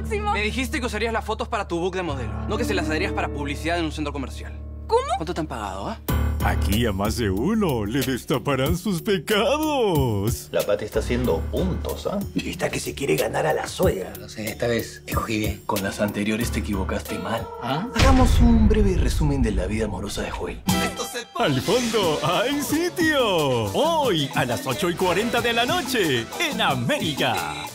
máximo. Me dijiste que usarías las fotos para tu book de modelo, no que se las darías para publicidad en un centro comercial. ¿Cómo? ¿Cuánto te han pagado, ah? Aquí a más de uno le destaparán sus pecados. La Pati está haciendo puntos, ¿ah? Y está que se quiere ganar a la suegra. No sé, esta vez escogí bien. Con las anteriores te equivocaste mal. ¿Ah? Hagamos un breve resumen de la vida amorosa de Joel. Al fondo hay sitio. Hoy a las 8:40 de la noche en América.